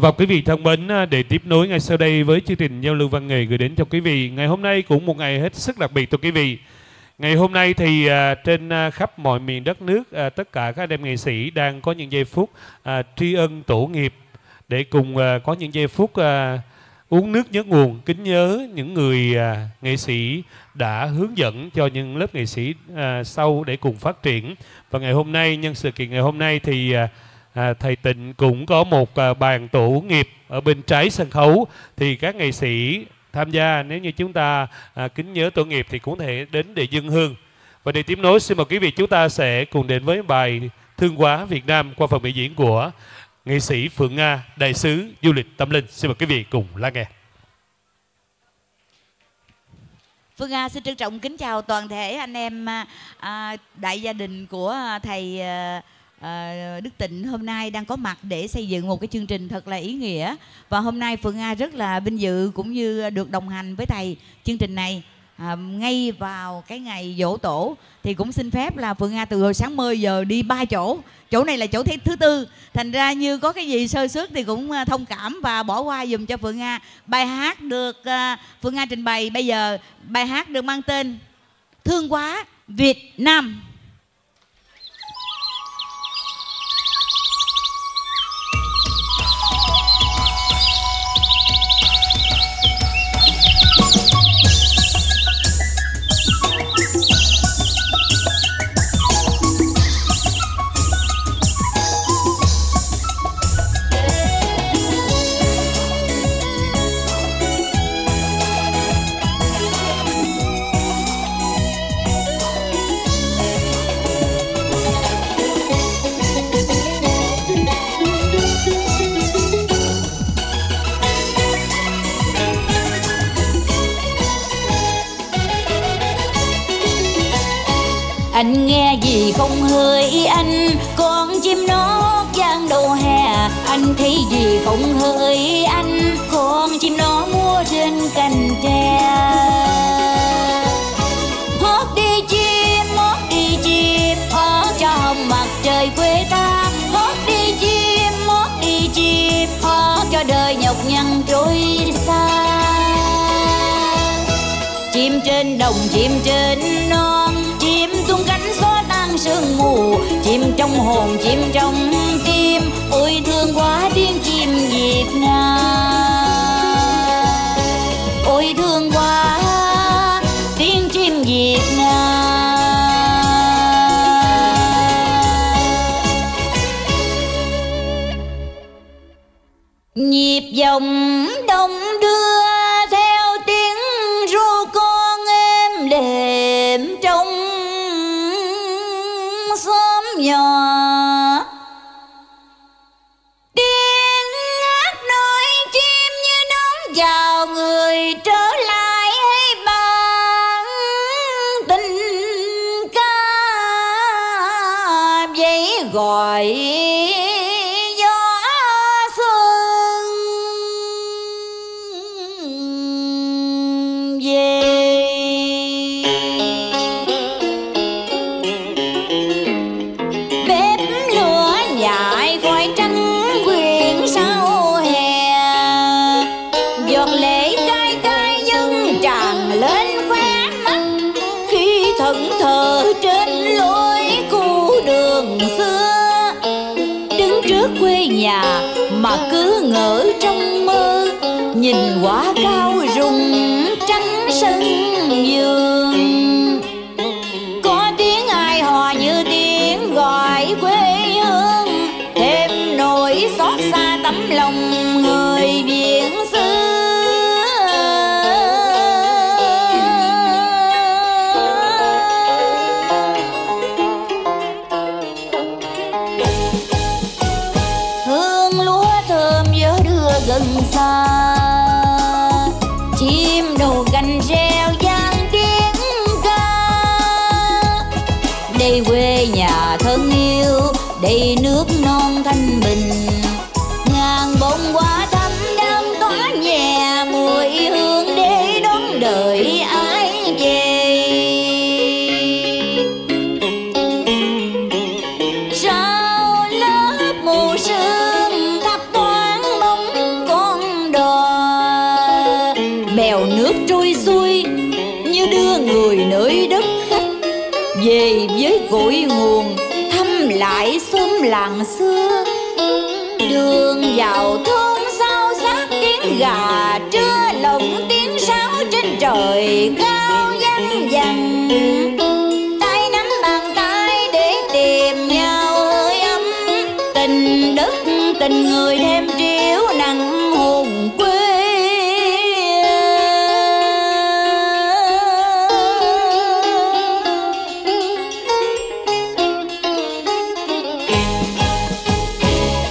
Và quý vị thân mến, để tiếp nối ngay sau đây với chương trình giao lưu văn nghệ gửi đến cho quý vị, ngày hôm nay cũng một ngày hết sức đặc biệt thưa quý vị. Ngày hôm nay thì trên khắp mọi miền đất nước, tất cả các anh em nghệ sĩ đang có những giây phút tri ân tổ nghiệp, để cùng có những giây phút uống nước nhớ nguồn, kính nhớ những người nghệ sĩ đã hướng dẫn cho những lớp nghệ sĩ sau để cùng phát triển. Và ngày hôm nay, nhân sự kiện ngày hôm nay thì Thầy Tịnh cũng có một bàn tổ nghiệp ở bên trái sân khấu, thì các nghệ sĩ tham gia, nếu như chúng ta kính nhớ tổ nghiệp thì cũng có thể đến để dâng hương. Và để tiếp nối, xin mời quý vị chúng ta sẽ cùng đến với bài Thương Qúa Việt Nam qua phần biểu diễn của nghệ sĩ Phượng Nga, đại sứ du lịch tâm linh. Xin mời quý vị cùng lắng nghe. Phượng Nga xin trân trọng kính chào toàn thể anh em đại gia đình của thầy Đức Tịnh hôm nay đang có mặt để xây dựng một cái chương trình thật là ý nghĩa. Và hôm nay Phượng Nga rất là vinh dự cũng như được đồng hành với thầy chương trình này ngay vào cái ngày giỗ tổ. Thì cũng xin phép là Phượng Nga từ hồi sáng 10 giờ đi 3 chỗ. Chỗ này là chỗ thứ tư. Thành ra như có cái gì sơ suất thì cũng thông cảm và bỏ qua dùm cho Phượng Nga. Bài hát được Phượng Nga trình bày bây giờ, bài hát được mang tên Thương Qúa Việt Nam. Anh nghe gì không hỡi anh, con chim nót vang đầu hè. Anh thấy gì không hỡi anh, con chim nó múa trên cành tre. Hót đi chim, hót cho hồng mặt trời quê ta. Hót đi chim, hót cho đời nhọc nhằn trôi xa. Chim trên đồng, chim trên non, chim tung cánh xóa tan sương mù. Chim trong hồn, chim trong tim, ôi thương quá tiếng chim Việt Nam. Ôi thương quá tiếng chim Việt Nam. Nhịp dòng đông đưa gọi gió xuân về. Bếp lửa dại khói trắng quyện sau hè, giọt lệ cay cay dâng tràn lên khóe mắt khi thẫn thờ trên lối cũ đường xưa. Quê nhà mà cứ ngỡ trong mơ, nhìn quả cao rụng trắng sân vườn. Có tiếng ai hò như tiếng gọi quê hương, thêm nỗi xót xa tấm lòng người biển xứ. Chim đầu cành reo vang tiếng ca, đây quê nhà thân yêu, đây nước non thanh bình. Ngàn bông hoa thắm đơm tỏa nhẹ mùi hương để đón đợi ái về. Sau lớp mù sương thắp thoáng bóng bèo nước trôi xuôi, như đưa người nơi đất khách về với cội nguồn, thăm lại xóm làng xưa. Đường vào thôn sao xác tiếng gà trưa, lộng tiếng sáo trên trời cao danh vẳng. Tay nắm bàn tay để tìm nhau hơi ấm, tình đất tình người thêm triếu nặng hồn quê.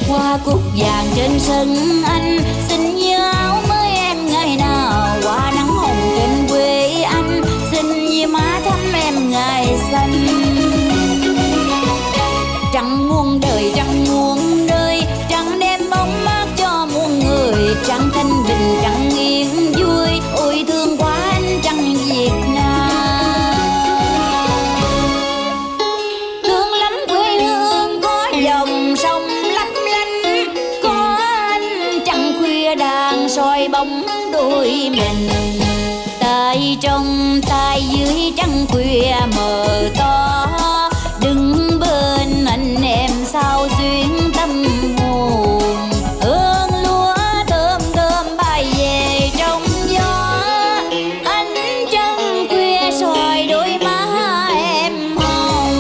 Hoa cúc vàng trên sân anh xin nhớ áo mới em ngày nào, qua nắng hồng trên quê anh xin như má thắm em ngày xanh. Trăng muôn đời trăng muôn nơi, trăng đem bóng mát cho muôn người, trăng thanh bình trăng yên vui. Ôi thương quá anh trăng Việt Nam, thương lắm quê hương có dòng sông lấp lánh, có anh trăng khuya đang soi bóng đôi mình. Tay trong tay dưới trăng khuya mờ to, đứng bên anh em sao duyên tâm hồn. Ơn lúa thơm thơm bay về trong gió, ánh trăng khuya soi đôi má em hồng.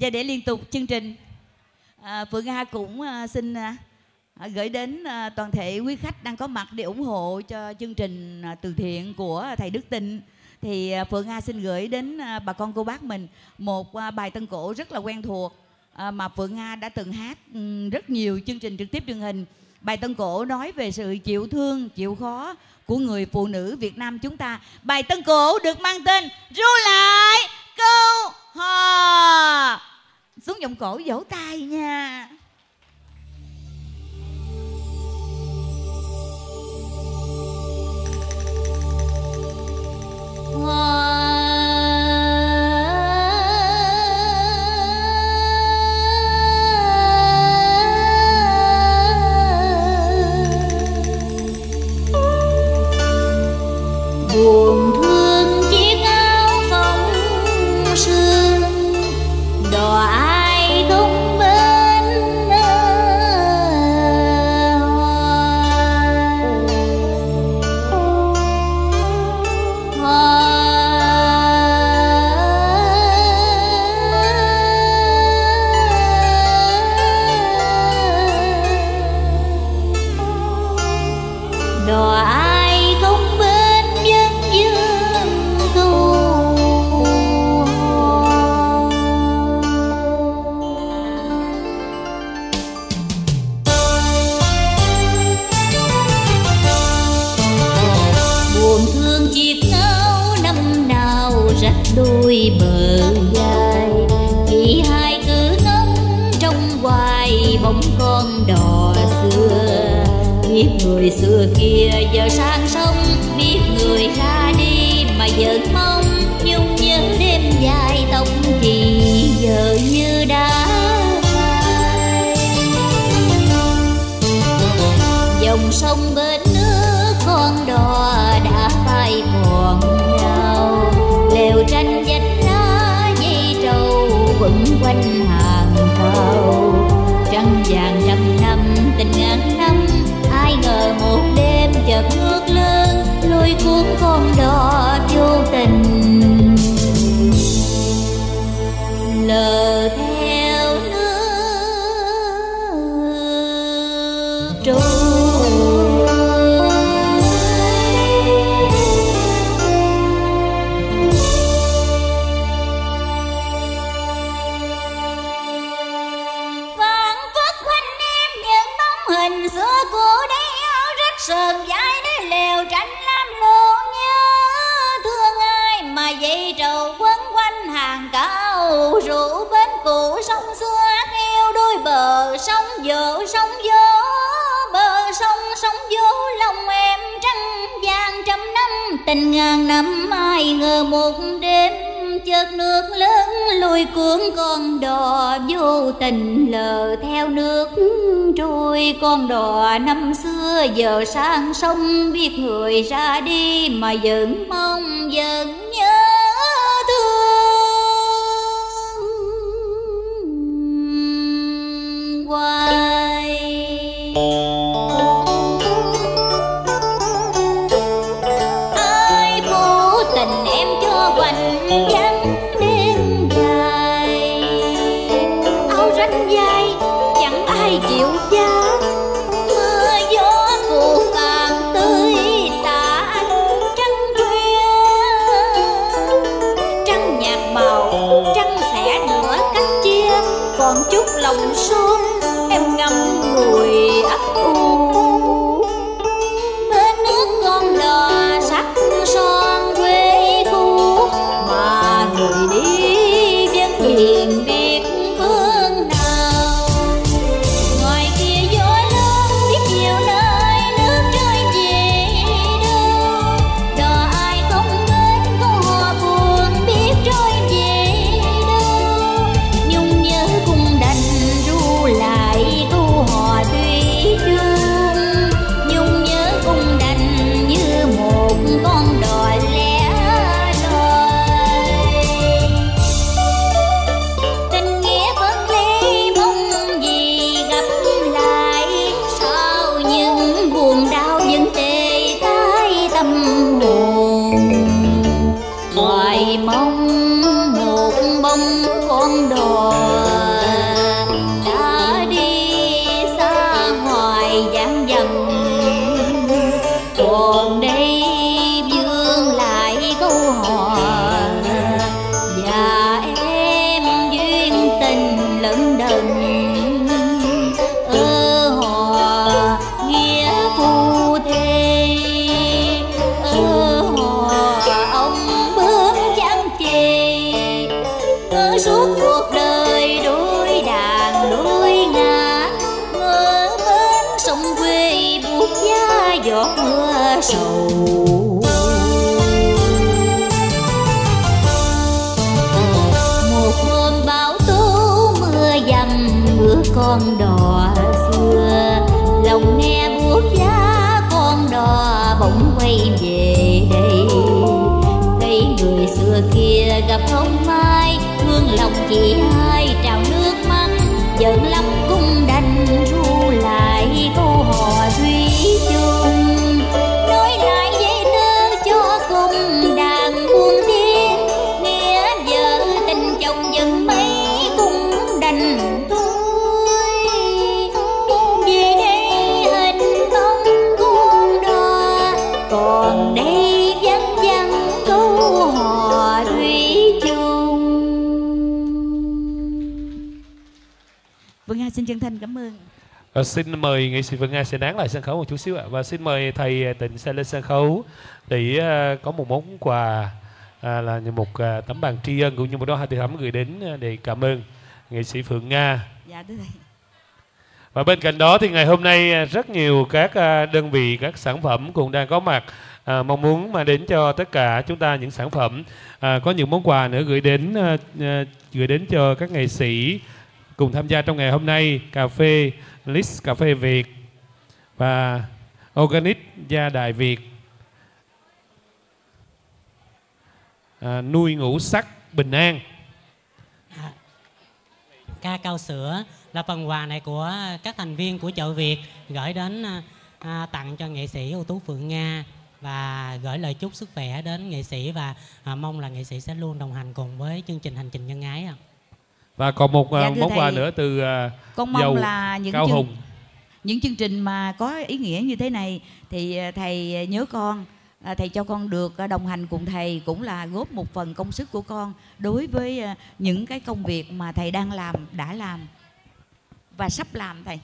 Và để liên tục chương trình, Phượng Nga cũng xin gửi đến toàn thể quý khách đang có mặt để ủng hộ cho chương trình từ thiện của thầy Đức Tịnh. Thì Phượng Nga xin gửi đến bà con cô bác mình một bài tân cổ rất là quen thuộc mà Phượng Nga đã từng hát rất nhiều chương trình trực tiếp truyền hình. Bài tân cổ nói về sự chịu thương, chịu khó của người phụ nữ Việt Nam chúng ta. Bài tân cổ được mang tên Ru Lại Câu Hò. Xuống giọng cổ vỗ tay nha. Buồn thương chiếc áo phông sương, đò ai không bên hoa. Đò ai không bên nhân dương thu hồ, buồn thương chiếc áo năm nào rách đôi bờ dài, khi hai cứ ngóng trong hoài bóng con đò xưa. Biết người xưa kia giờ sang sông, biết người ra đi mà vẫn mong nhung nhớ đêm dài tóc thì giờ như đã phai. Dòng sông bên nước con đò đã phai mòn nhau, lều tranh vách đá dây trầu vẫn quanh hàng thau. Trăng vàng trăm năm tình ngàn năm, ai ngờ một đêm chợt nước lớn lôi cuốn con đò vô tình lờ theo nước trôi. Sờn dài đến lều tranh lam lụa nhớ thương ai mà dây trầu quấn quanh hàng cao rủ bến cũ sông xưa theo đôi bờ sông vỗ sông vỗ bờ sông sông vỗ lòng em. Trăng vàng trăm năm tình ngàn năm ai ngờ một đêm chợt nước lớn lùi cuốn con đò, vô tình lờ theo nước trôi. Con đò năm xưa giờ sang sông, biết người ra đi mà vẫn mong vẫn nhớ thương hoài. Con đò xưa lòng nghe buốt giá, con đò bỗng quay về đây. Thấy người xưa kia gặp không ai, thương lòng chị hai trào nước mắt. Giận lắm cũng đành ru lại câu hò duy chung, nói lại dây thơ cho cùng đàn buông điên. Nghe vợ tình chồng giận mấy cũng đành. Xin chân thành cảm ơn. Xin mời nghệ sĩ Phượng Nga sẽ nán lại sân khấu một chút xíu ạ. Và xin mời thầy Tịnh sẽ lên sân khấu để có một món quà là một tấm bằng tri ân cũng như một đôi hoa tươi thắm gửi đến để cảm ơn nghệ sĩ Phượng Nga. Dạ, đúng rồi. Và bên cạnh đó thì ngày hôm nay rất nhiều các đơn vị, các sản phẩm cũng đang có mặt, mong muốn mà đến cho tất cả chúng ta những sản phẩm, có những món quà nữa gửi đến cho các nghệ sĩ cùng tham gia trong ngày hôm nay: cà phê Lis, cà phê Việt và Organic Gia Đại Việt, nuôi ngũ sắc bình an, ca cao sữa. Là phần quà này của các thành viên của chợ Việt gửi đến tặng cho nghệ sĩ ưu tú Phượng Nga, và gửi lời chúc sức khỏe đến nghệ sĩ, và mong là nghệ sĩ sẽ luôn đồng hành cùng với chương trình Hành Trình Nhân Ái. Và còn một món quà nữa từ con mong là những Cao Hùng. Những chương trình mà có ý nghĩa như thế này thì thầy nhớ con, thầy cho con được đồng hành cùng thầy cũng là góp một phần công sức của con đối với những cái công việc mà thầy đang làm, đã làm và sắp làm thầy.